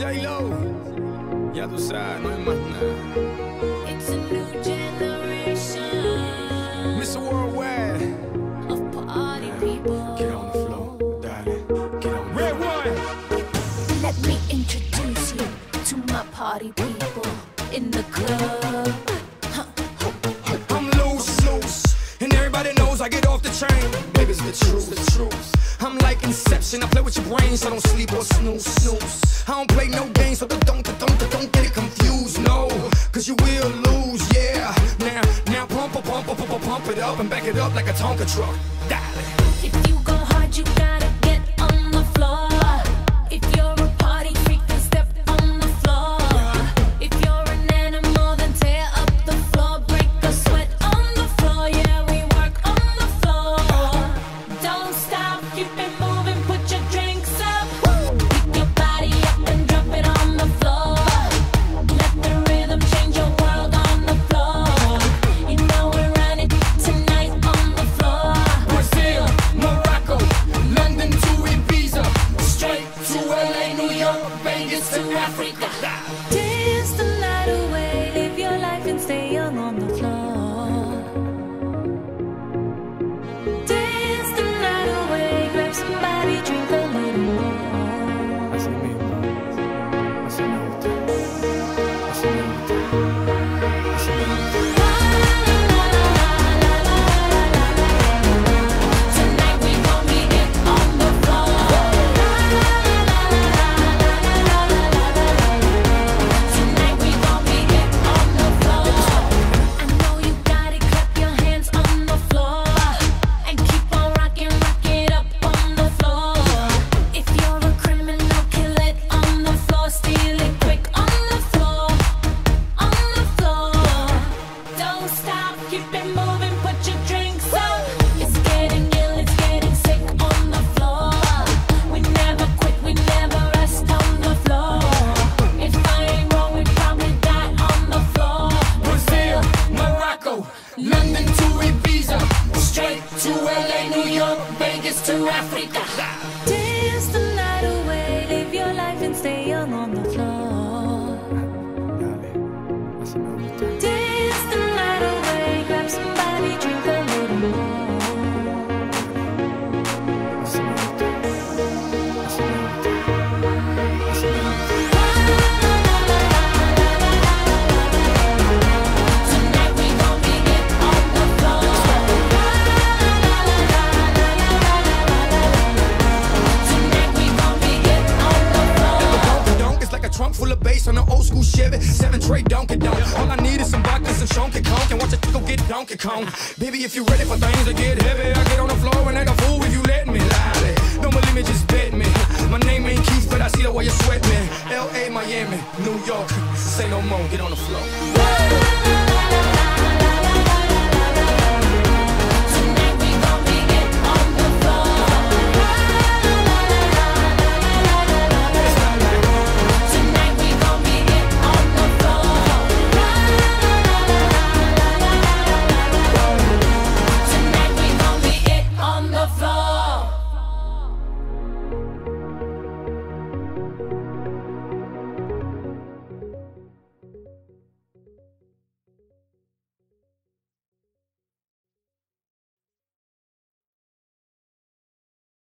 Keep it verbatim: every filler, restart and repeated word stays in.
It's a new generation, Mister Worldwide, of party people. Get on the floor, darling. Get on the floor. Let me introduce you to my party people in the club. Huh. I'm loose, loose, and everybody knows I get off the train. Baby, it's the truth, the truth. I'm like Inception, I play with your brains, I don't sleep or snooze, snooze. I don't play no games, so don't, don't, don't, don't get it confused, no. Cause you will lose, yeah. Now, now pump, pump, pump, pump, pump it up and back it up like a Tonka truck, darling. If you go hard, you gotta get on the floor. If you're a party freak, then step on the floor. If you're an animal, then tear up the floor. Break a sweat on the floor, yeah, we work on the floor. Don't stop. Keep it moving, put your drinks up. Pick your body up and drop it on the floor. Let the rhythm change your world on the floor. You know we're running tonight on the floor. Brazil, Morocco, London to Ibiza, straight to L A, New York, Vegas to Africa. Dance the night away, live your life and stay young on the floor. Dance the night away. Somebody drink a little more. I see me. I see me. I see me. I see me. La la la la la la la. Tonight we gon' meet it on the floor. La la la la la la. Tonight we gon' meet it on the floor. I know you got it. Clap your hands on the floor and keep on rocking, rocking. London to Ibiza, straight to L A, New York, Vegas to Africa. Dance the night away, live your life and stay young on the floor. Dance the night away, grab somebody, drink a little more. Full of bass on an old school Chevy, seven tray Donkey Donk. All I need is some vodka, some Chunky Conk, and watch it go get Donkey Kong. Baby, if you're ready for things to get heavy, I get on the floor and act a fool if you let me. Lie. Don't believe me, just bet me. My name ain't Keith, but I see the way you sweat me. L A, Miami, New York, say no more, get on the floor.